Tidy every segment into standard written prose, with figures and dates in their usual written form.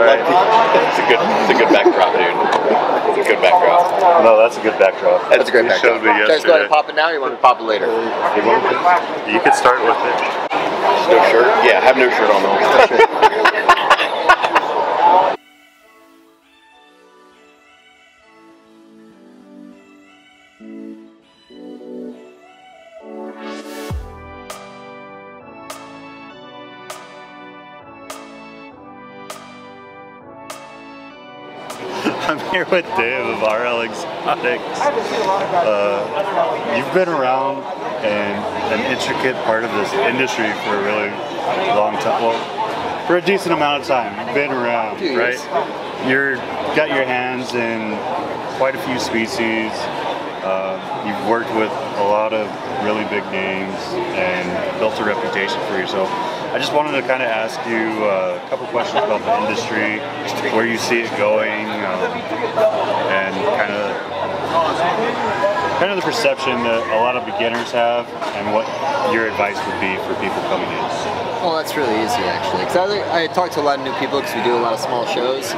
Right. It's a good backdrop, dude. It's a good backdrop. No, that's a good backdrop. That's a great backdrop. You guys want to pop it now or you want to pop it later? You could start with it. No shirt? Yeah, have no shirt on though. I'm here with Dave of RL Exotics. You've been around and an intricate part of this industry for a really long time. Well, for a decent amount of time. You've been around, right? You've got your hands in quite a few species. You've worked with a lot of really big names and built a reputation for yourself. I just wanted to kind of ask you a couple questions about the industry, where you see it going, and kind of the perception that a lot of beginners have, and what your advice would be for people coming in. Well, that's really easy actually, because I talk to a lot of new people because we do a lot of small shows.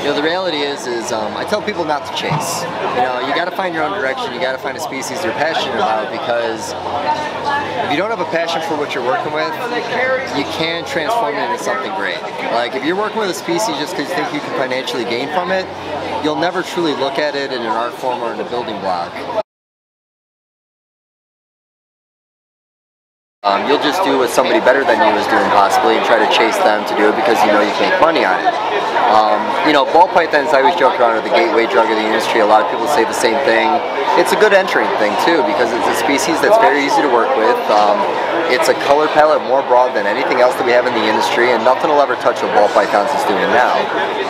You know, the reality is I tell people not to chase. You know, you got to find your own direction. You got to find a species you're passionate about, because if you don't have a passion for what you're working with, you can transform it into something great. Like, if you're working with a species just because you think you can financially gain from it, you'll never truly look at it in an art form or in a building block. You'll just do what somebody better than you is doing possibly, and try to chase them to do it because you know you can make money on it. You know, ball pythons, I always joke around, are the gateway drug of the industry. A lot of people say the same thing. It's a good entering thing too, because it's a species that's very easy to work with. It's a color palette more broad than anything else that we have in the industry, and nothing will ever touch what ball pythons is doing now.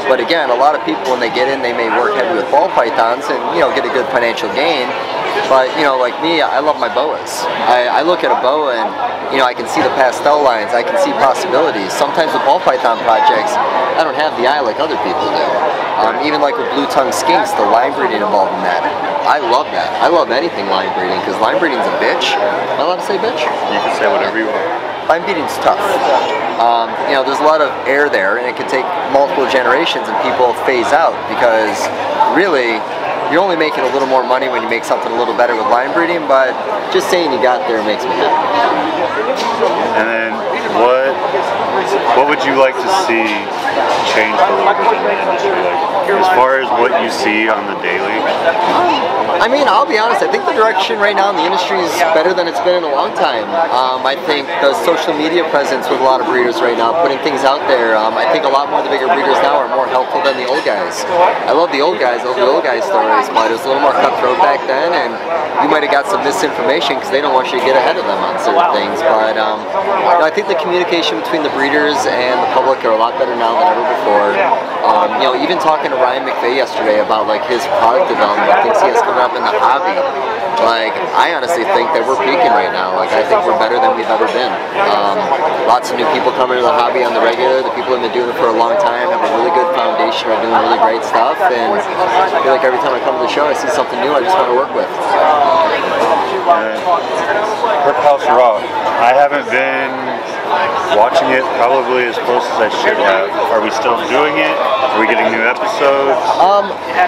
But again, a lot of people when they get in, they may work heavy with ball pythons and, you know, get a good financial gain. But, you know, like me, I love my boas. I look at a boa and, you know, I can see the pastel lines, I can see possibilities. Sometimes with ball python projects, I don't have the eye like other people do. Even like with blue-tongued skinks, the line breeding involved in that. I love that. I love anything line breeding, because line breeding's a bitch. Am I allowed to say bitch? You can say whatever you want. Line breeding's tough. You know, there's a lot of air there, and it can take multiple generations, and people phase out, because really, you're only making a little more money when you make something a little better with line breeding, but just saying you got there makes me happy. And then what would you like to see change the industry, like, as far as what you see on the daily? I mean, I'll be honest, I think the direction right now in the industry is better than it's been in a long time. I think the social media presence with a lot of breeders right now, putting things out there, I think a lot more of the bigger breeders now are more helpful than the old guys. I love the old guys, I love the old guys stories. But it was a little more cutthroat back then, and you might have got some misinformation because they don't want you to get ahead of them on certain things. But you know, I think the communication between the breeders and the public are a lot better now than ever before. You know, even talking to Ryan McVeigh yesterday about like his product development, things he has coming up in the hobby. Like, I honestly think that we're peaking right now. Like, I think we're better than we've ever been. Lots of new people coming into the hobby on the regular. The people who've been doing it for a long time have a really good foundation, are doing really great stuff, and I feel like every time I come to the show, I see something new I just want to work with. Herphouse Raw. I haven't been watching it probably as close as I should have. Are we still doing it? Are we getting new episodes?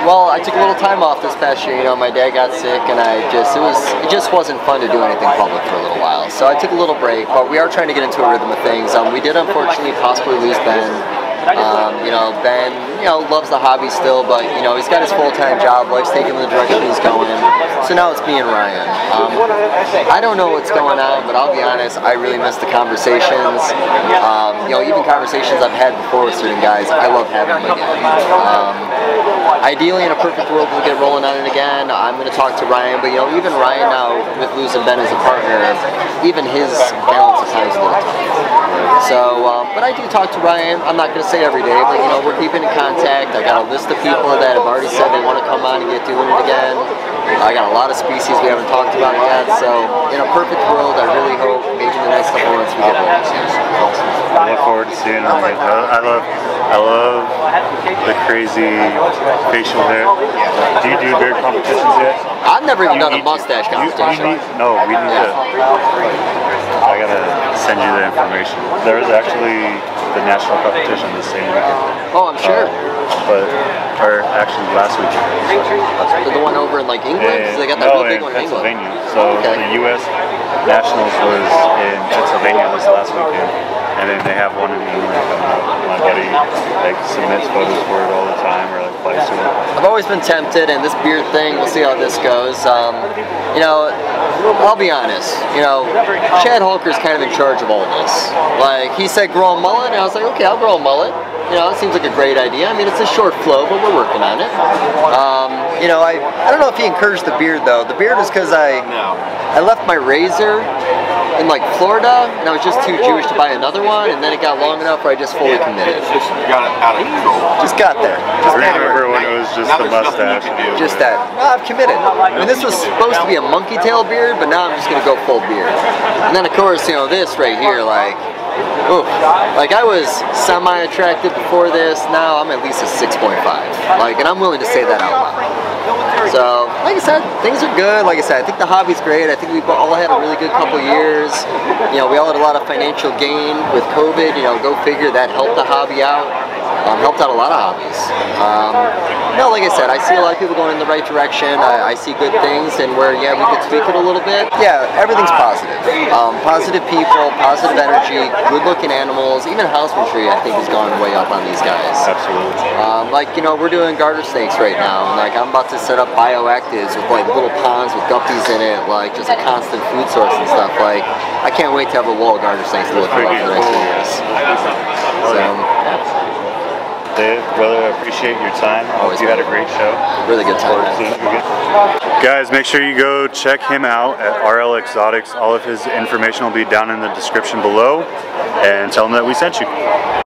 Well, I took a little time off this past year. You know, my dad got sick, and it just wasn't fun to do anything public for a little while. So I took a little break, but we are trying to get into a rhythm of things. We did unfortunately possibly lose Ben. You know, Ben, you know, loves the hobby still, but, you know, he's got his full-time job, life's taking the direction he's going, so now it's me and Ryan. I don't know what's going on, but I'll be honest, I really miss the conversations. You know, even conversations I've had before with certain guys, I love having them again. Ideally, in a perfect world, we'll get rolling on it again. I'm going to talk to Ryan, but, you know, even Ryan now, with losing Ben as a partner, even his balance of time is a little tough. So, but I do talk to Ryan. I'm not going to say every day, but, you know, we're keeping in contact. I got a list of people that have already said they want to come on and get doing it again. I got a lot of species we haven't talked about yet, so in a perfect world, I really hope maybe the next couple months we get back. I look forward to seeing them. I love the crazy facial hair. Do you do beard competitions yet? I've never even done a mustache competition. We need to. I gotta send you the information. There was actually the national competition the same weekend. Oh, I'm sure. Or actually last weekend. So the one over in like England? They got that big one in Pennsylvania. England. So the U.S. Nationals was in Pennsylvania this last weekend, and then they have one in England. My buddy like submits photos for it all the time, or like flies to it. I've always been tempted, and this beer thing, we'll see how this goes. You know, I'll be honest. You know, Chad Holker's kind of in charge of all this. Like he said, grow a mullet, and I was like, okay, I'll grow a mullet. You know, it seems like a great idea. I mean, it's a short flow, but we're working on it. You know, I don't know if he encouraged the beard, though. The beard is because I left my razor in, like, Florida, and I was just too Jewish to buy another one, and then it got long enough where I just fully committed. Just got out of control. Just got there. Just I remember when it was just the mustache. Just that. No, I've committed. I mean, this was supposed to be a monkey tail beard, but now I'm just going to go full beard. And then, of course, you know, this right here, like... Ooh, like I was semi-attractive before this, now I'm at least a 6.5, like, and I'm willing to say that out loud. So, like I said, things are good. Like I said, I think the hobby's great. I think we've all had a really good couple years. You know, we all had a lot of financial gain with COVID, you know, go figure, that helped the hobby out. Helped out a lot of hobbies. No, like I said, I see a lot of people going in the right direction. I see good things, and where, yeah, we could tweak it a little bit. Yeah, everything's positive. Positive people, positive energy, good-looking animals. Even housemanship, I think, has gone way up on these guys. Absolutely. Like, you know, we're doing garter snakes right now. And, like, I'm about to set up bioactives with, like, little ponds with guppies in it. Like, just a constant food source and stuff. Like, I can't wait to have a wall of garter snakes to look for the next few years. So, yeah. Dave, brother, I appreciate your time. I hope you had a great show. Really good time. Guys, make sure you go check him out at RL Exotics. All of his information will be down in the description below. And tell him that we sent you.